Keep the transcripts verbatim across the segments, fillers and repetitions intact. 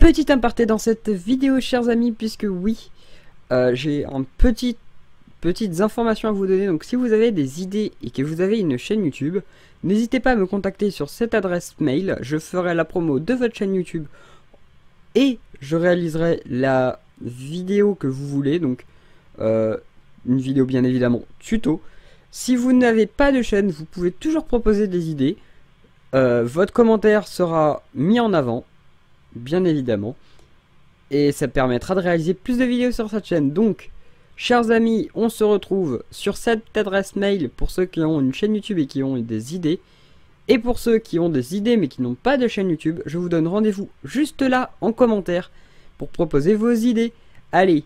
Petit aparté dans cette vidéo, chers amis, puisque oui, euh, j'ai un petit, petites informations à vous donner. Donc si vous avez des idées et que vous avez une chaîne YouTube, n'hésitez pas à me contacter sur cette adresse mail. Je ferai la promo de votre chaîne YouTube et je réaliserai la vidéo que vous voulez. Donc euh, une vidéo bien évidemment tuto. Si vous n'avez pas de chaîne, vous pouvez toujours proposer des idées. Euh, votre commentaire sera mis en avant, bien évidemment. Et ça permettra de réaliser plus de vidéos sur cette chaîne. Donc, chers amis, on se retrouve sur cette adresse mail pour ceux qui ont une chaîne YouTube et qui ont des idées. Et pour ceux qui ont des idées mais qui n'ont pas de chaîne YouTube, je vous donne rendez-vous juste là en commentaire pour proposer vos idées. Allez,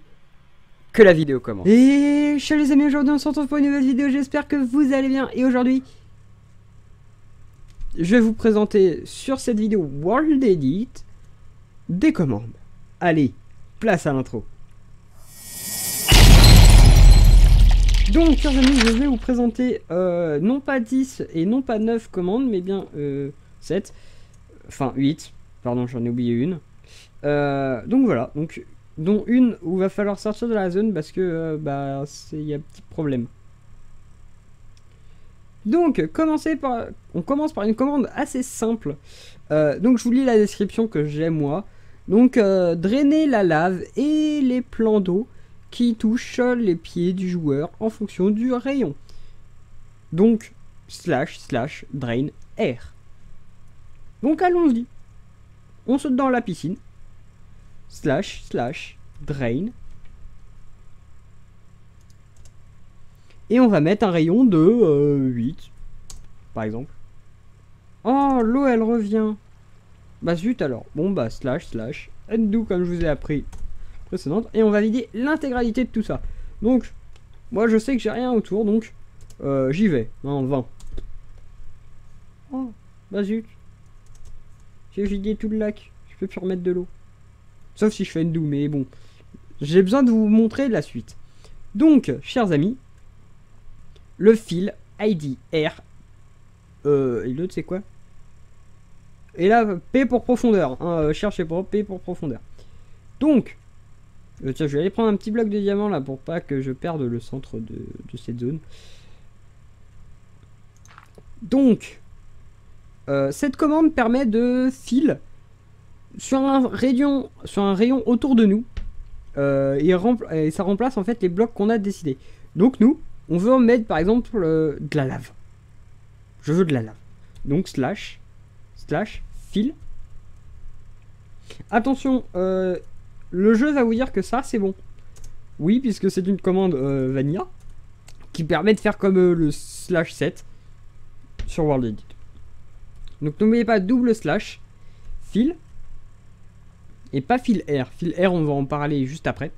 que la vidéo commence. Et chers les amis, aujourd'hui on se retrouve pour une nouvelle vidéo, j'espère que vous allez bien. Et aujourd'hui, je vais vous présenter sur cette vidéo WorldEdit des commandes. Allez, place à l'intro. Donc chers amis, je vais vous présenter euh, non pas dix et non pas neuf commandes, mais bien euh, sept, enfin huit, pardon, j'en ai oublié une. Euh, donc voilà, donc dont une où va falloir sortir de la zone parce que euh, bah il y a un petit problème. Donc commencer par, on commence par une commande assez simple. Euh, donc je vous lis la description que j'ai moi. Donc euh, drainer la lave et les plans d'eau qui touchent les pieds du joueur en fonction du rayon. Donc slash slash drain R. Donc allons-y. On saute dans la piscine. Slash, slash, drain. Et on va mettre un rayon de euh, huit, par exemple. Oh, l'eau, elle revient. Bah zut alors. Bon, bah slash, slash, undo, comme je vous ai appris précédente. Et on va vider l'intégralité de tout ça. Donc, moi, je sais que j'ai rien autour, donc euh, j'y vais. En vingt. Oh, bah zut. J'ai vidé tout le lac. Je peux plus remettre de l'eau. Sauf si je fais une doux, mais bon. J'ai besoin de vous montrer la suite. Donc, chers amis, le fil I D R. Euh, et l'autre, c'est quoi? Et là, P pour profondeur. Hein, cherchez pas, P pour profondeur. Donc, euh, tiens, je vais aller prendre un petit bloc de diamant là pour pas que je perde le centre de, de cette zone. Donc, euh, cette commande permet de fil. Sur un, rayon, sur un rayon autour de nous, euh, et, et ça remplace en fait les blocs qu'on a décidés. Donc nous, on veut mettre par exemple euh, de la lave. Je veux de la lave. Donc slash, slash, fil. Attention, euh, le jeu va vous dire que ça c'est bon. Oui, puisque c'est une commande euh, vanilla, qui permet de faire comme euh, le slash sept sur WorldEdit. Donc n'oubliez pas double slash, fil. Et pas fil R. Fil R, on va en parler juste après.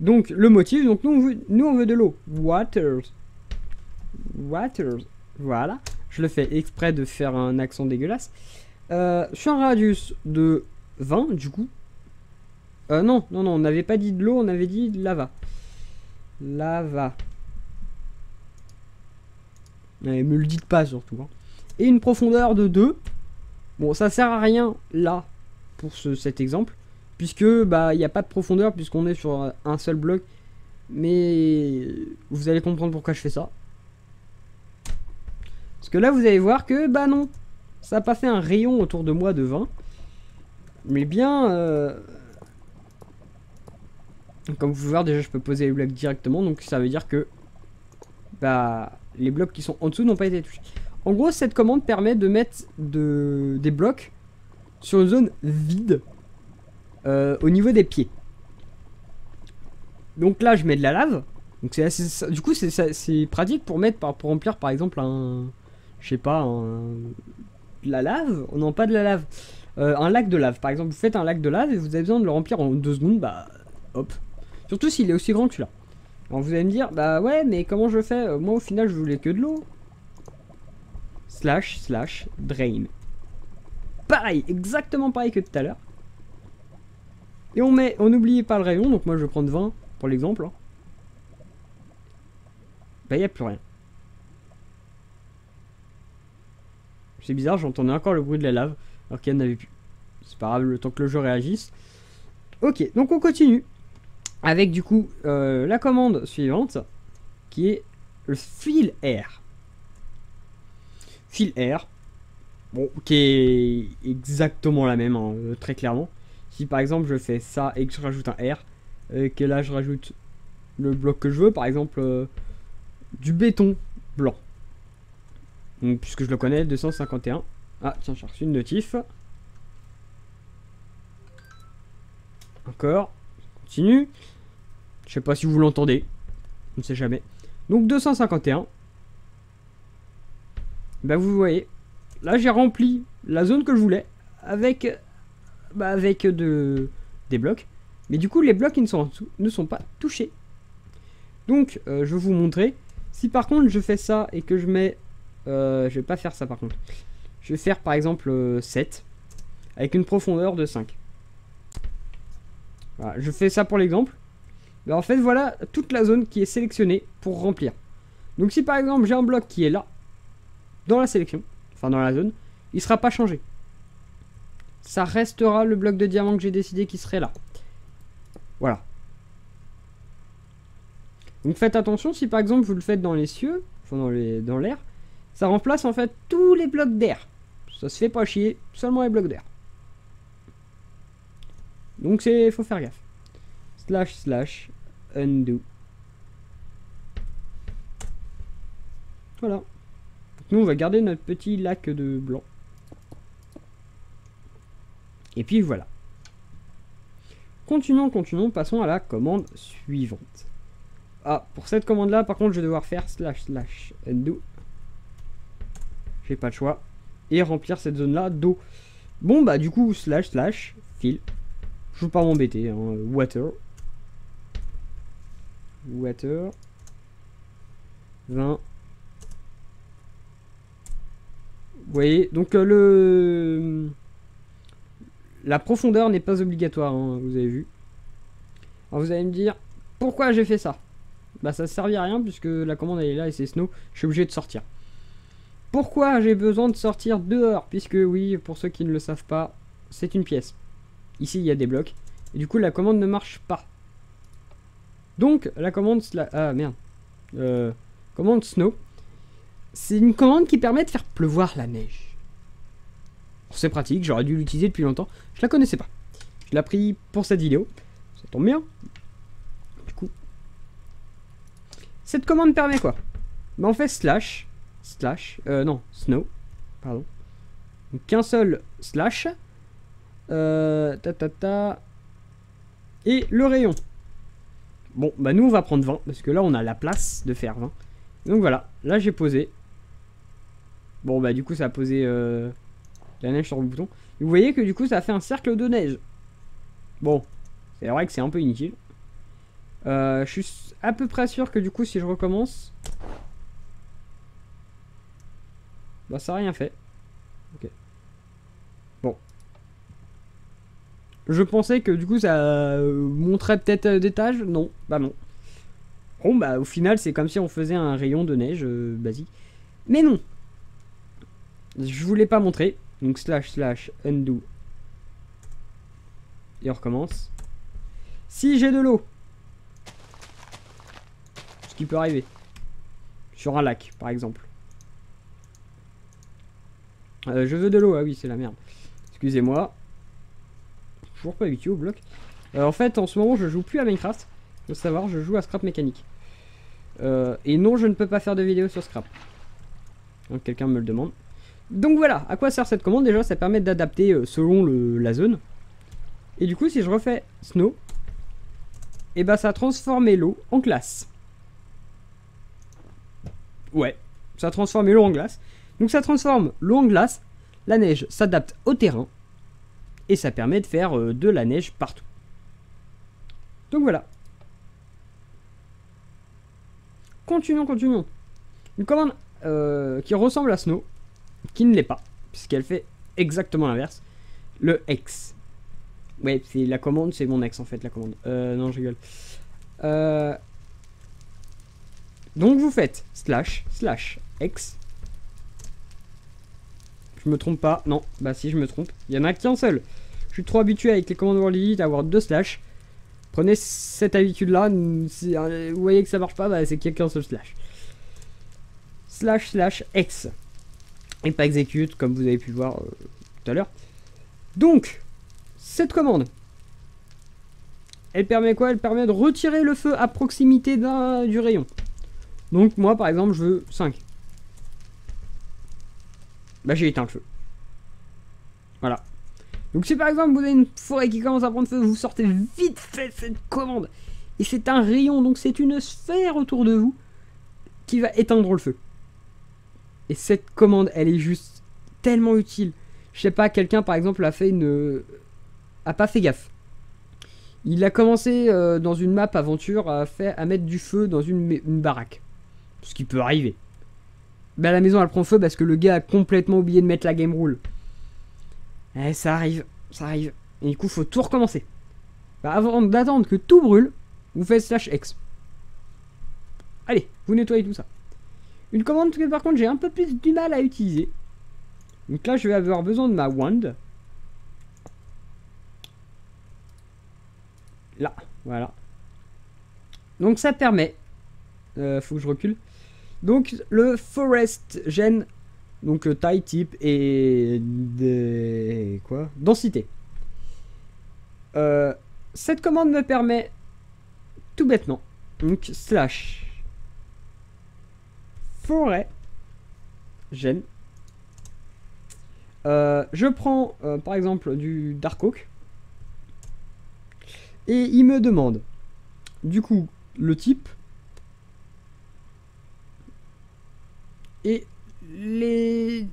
Donc, le motif. Donc, nous, on veut, nous, on veut de l'eau. Waters. Waters. Voilà. Je le fais exprès de faire un accent dégueulasse. Euh, sur un radius de vingt, du coup. Euh, non, non, non. On n'avait pas dit de l'eau. On avait dit de lava. Lava. Ne me le dites pas, surtout. Hein. Et une profondeur de deux. Bon, ça sert à rien, là. Pour ce, cet exemple, puisque bah il n'y a pas de profondeur puisqu'on est sur un seul bloc, mais vous allez comprendre pourquoi je fais ça, parce que là vous allez voir que bah non, ça n'a pas fait un rayon autour de moi de vingt, mais bien euh, comme vous pouvez voir déjà je peux poser les blocs directement, donc ça veut dire que bah les blocs qui sont en dessous n'ont pas été touchés. En gros cette commande permet de mettre de, des blocs sur une zone vide euh, au niveau des pieds. Donc là je mets de la lave, donc c'est assez, du coup c'est pratique pour mettre pour remplir par exemple un, je sais pas, un, de la lave, non pas de la lave, euh, un lac de lave par exemple. Vous faites un lac de lave et vous avez besoin de le remplir en deux secondes, bah hop, surtout s'il est aussi grand que celui-là. Alors vous allez me dire bah ouais mais comment je fais, moi au final je voulais que de l'eau. Slash slash drain. Pareil, exactement pareil que tout à l'heure. Et on met, on n'oublie pas le rayon, donc moi je vais prendre vingt pour l'exemple. Hein. Bah il n'y a plus rien. C'est bizarre, j'entendais encore le bruit de la lave, alors qu'il n'y en avait plus. c'est pas grave, le temps que le jeu réagisse. Ok, donc on continue avec du coup euh, la commande suivante qui est le fil R. Fil R, bon, qui est exactement la même, hein, très clairement. Si par exemple je fais ça et que je rajoute un R, et que là je rajoute le bloc que je veux, par exemple euh, du béton blanc. Donc, puisque je le connais, deux cent cinquante et un. Ah tiens, j'ai reçu une notif. Encore, continue. Je sais pas si vous l'entendez, on ne sait jamais. Donc deux cent cinquante et un. Bah vous voyez, là j'ai rempli la zone que je voulais avec, bah, avec de, des blocs. Mais du coup les blocs qui ne sont en dessous ne sont pas touchés. Donc euh, je vais vous montrer. Si par contre je fais ça et que je mets... Euh, je vais pas faire ça par contre. Je vais faire par exemple euh, sept avec une profondeur de cinq. Voilà, je fais ça pour l'exemple. En fait voilà toute la zone qui est sélectionnée pour remplir. Donc si par exemple j'ai un bloc qui est là, dans la sélection, enfin dans la zone, il sera pas changé. Ça restera le bloc de diamant que j'ai décidé qui serait là. Voilà. Donc faites attention, si par exemple vous le faites dans les cieux, enfin dans les, dans l'air, ça remplace en fait tous les blocs d'air. Ça se fait pas chier, seulement les blocs d'air. Donc c'est, faut faire gaffe. Slash slash undo. Voilà. Donc nous on va garder notre petit lac de blanc. Et puis voilà. Continuons, continuons, passons à la commande suivante. Ah, pour cette commande là par contre je vais devoir faire slash slash undo. J'ai pas de choix. Et remplir cette zone là d'eau. Bon bah du coup slash slash fil. Je veux pas m'embêter. Hein. Water. Water. vingt. Vous voyez, donc euh, le... La profondeur n'est pas obligatoire, hein, vous avez vu. Alors vous allez me dire, pourquoi j'ai fait ça? Bah ça ne servait à rien puisque la commande elle est là et c'est snow. Je suis obligé de sortir. Pourquoi j'ai besoin de sortir dehors? Puisque oui, pour ceux qui ne le savent pas, c'est une pièce. Ici il y a des blocs. Et du coup la commande ne marche pas. Donc la commande... Ah merde. Euh, commande snow. C'est une commande qui permet de faire pleuvoir la neige. C'est pratique, j'aurais dû l'utiliser depuis longtemps. Je la connaissais pas. Je l'ai appris pour cette vidéo. Ça tombe bien. Du coup... Cette commande permet quoi? Bah on fait slash... Slash... Euh non, snow. Pardon. Donc qu'un seul slash... Euh, ta ta ta et le rayon. Bon bah nous on va prendre vingt parce que là on a la place de faire vingt. Donc voilà, là j'ai posé. Bon bah du coup ça a posé euh, la neige sur le bouton. Et vous voyez que du coup ça a fait un cercle de neige. Bon, c'est vrai que c'est un peu inutile. euh, Je suis à peu près sûr que du coup si je recommence, bah ça a rien fait. Ok. Bon, je pensais que du coup ça montrait peut-être d'étage. Non, bah non. Bon bah au final c'est comme si on faisait un rayon de neige euh, basique. Mais non, je voulais pas montrer. Donc slash slash undo. Et on recommence. Si j'ai de l'eau, ce qui peut arriver, sur un lac par exemple. euh, Je veux de l'eau, ah oui c'est la merde. Excusez-moi. Toujours pas habitué au bloc. Euh, en fait, en ce moment, je joue plus à Minecraft. Faut savoir, je joue à Scrap Mécanique. Euh, et non, je ne peux pas faire de vidéo sur Scrap. Donc, quelqu'un me le demande. Donc voilà, à quoi sert cette commande? Déjà, ça permet d'adapter euh, selon le, la zone. Et du coup, si je refais snow, et eh ben, ça a transformé l'eau en glace. Ouais, ça a transformé l'eau en glace. Donc ça transforme l'eau en glace. La neige s'adapte au terrain. Et ça permet de faire euh, de la neige partout. Donc voilà. Continuons, continuons. Une commande euh, qui ressemble à snow, qui ne l'est pas, puisqu'elle fait exactement l'inverse. Le X. Ouais, c'est la commande, c'est mon ex en fait, la commande. Euh, non, je rigole. Euh... Donc vous faites slash, slash, X. Je me trompe pas, non, bah si je me trompe, il y en a qu'un seul. suis trop habitué avec les commandes WorldEdit à avoir deux slash. Prenez cette habitude là, si vous voyez que ça marche pas, bah c'est quelqu'un seul slash. Slash slash ex. Et pas exécute comme vous avez pu le voir euh, tout à l'heure. Donc, cette commande, elle permet quoi? Elle permet de retirer le feu à proximité d'un du rayon. Donc moi par exemple je veux cinq. Bah j'ai éteint le feu. Voilà. Donc si par exemple vous avez une forêt qui commence à prendre feu, vous sortez vite fait cette commande. Et c'est un rayon, donc c'est une sphère autour de vous qui va éteindre le feu. Et cette commande, elle est juste tellement utile. Je sais pas, quelqu'un par exemple a fait une... a pas fait gaffe. Il a commencé euh, dans une map aventure à, faire, à mettre du feu dans une, une baraque. Ce qui peut arriver. Ben, la maison elle prend feu parce que le gars a complètement oublié de mettre la game rule. Eh, ça arrive, ça arrive. Et du coup, faut tout recommencer. Bah, avant d'attendre que tout brûle, vous faites slash X. Allez, vous nettoyez tout ça. Une commande que par contre j'ai un peu plus du mal à utiliser. Donc là, je vais avoir besoin de ma wand. Là, voilà. Donc ça permet. Euh, faut que je recule. Donc le forest gen. Donc euh, taille, type et des... quoi densité. Euh, cette commande me permet tout bêtement. Donc slash forêt gen. Euh, je prends euh, par exemple du dark oak et il me demande du coup le type et les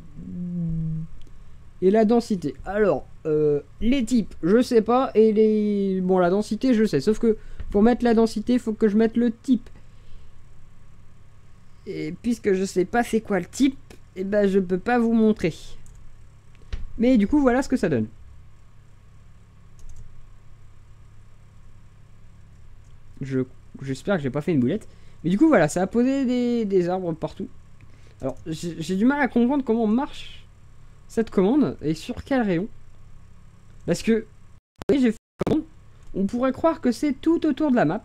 et la densité. Alors euh, les types je sais pas et les bon la densité je sais, sauf que pour mettre la densité faut que je mette le type et puisque je sais pas c'est quoi le type et eh ben je peux pas vous montrer, mais du coup voilà ce que ça donne. Je j'espère que j'ai pas fait une boulette, mais du coup voilà, ça a posé des, des arbres partout. Alors, j'ai du mal à comprendre comment marche cette commande et sur quel rayon. Parce que, vous voyez, j'ai fait une commande, on pourrait croire que c'est tout autour de la map.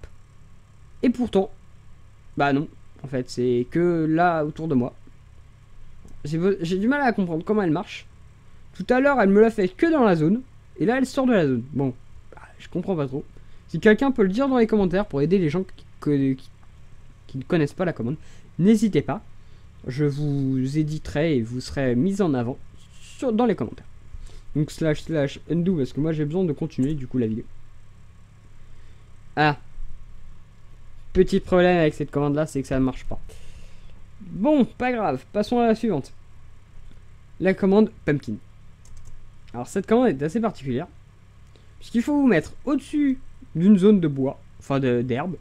Et pourtant, bah non, en fait, c'est que là, autour de moi. J'ai du mal à comprendre comment elle marche. Tout à l'heure, elle me l'a fait que dans la zone, et là, elle sort de la zone. Bon, bah, je comprends pas trop. Si quelqu'un peut le dire dans les commentaires pour aider les gens qui, qui, qui, qui ne connaissent pas la commande, n'hésitez pas. Je vous éditerai et vous serez mis en avant sur, dans les commentaires. Donc slash slash undo parce que moi j'ai besoin de continuer du coup la vidéo. Ah. Petit problème avec cette commande là, c'est que ça ne marche pas. Bon, pas grave. Passons à la suivante. La commande pumpkin. Alors cette commande est assez particulière. Puisqu'il faut vous mettre au-dessus d'une zone de bois, enfin d'herbe,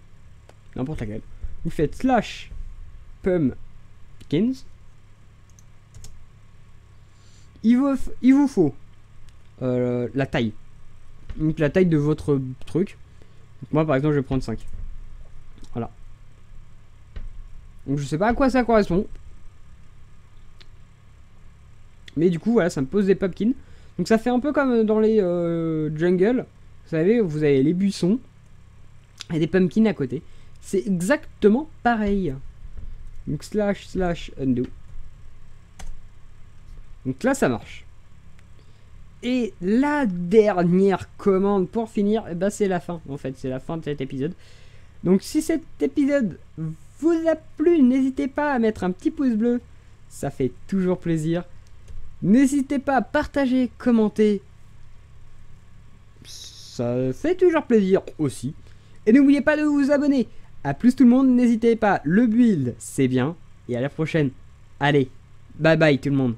n'importe laquelle. Vous faites slash pum. Il vous, il vous faut euh, la taille, donc la taille de votre truc. Donc moi par exemple je vais prendre cinq. Voilà, donc je sais pas à quoi ça correspond, mais du coup voilà, ça me pose des pumpkins. Donc ça fait un peu comme dans les euh, jungles, vous savez, vous avez les buissons et des pumpkins à côté, c'est exactement pareil. Donc slash slash undo. Donc là ça marche. Et la dernière commande pour finir, eh ben, c'est la fin en fait, c'est la fin de cet épisode. Donc si cet épisode vous a plu, n'hésitez pas à mettre un petit pouce bleu, ça fait toujours plaisir. N'hésitez pas à partager, commenter, ça fait toujours plaisir aussi. Et n'oubliez pas de vous abonner. A plus tout le monde, n'hésitez pas, le build c'est bien, et à la prochaine. Allez, bye bye tout le monde.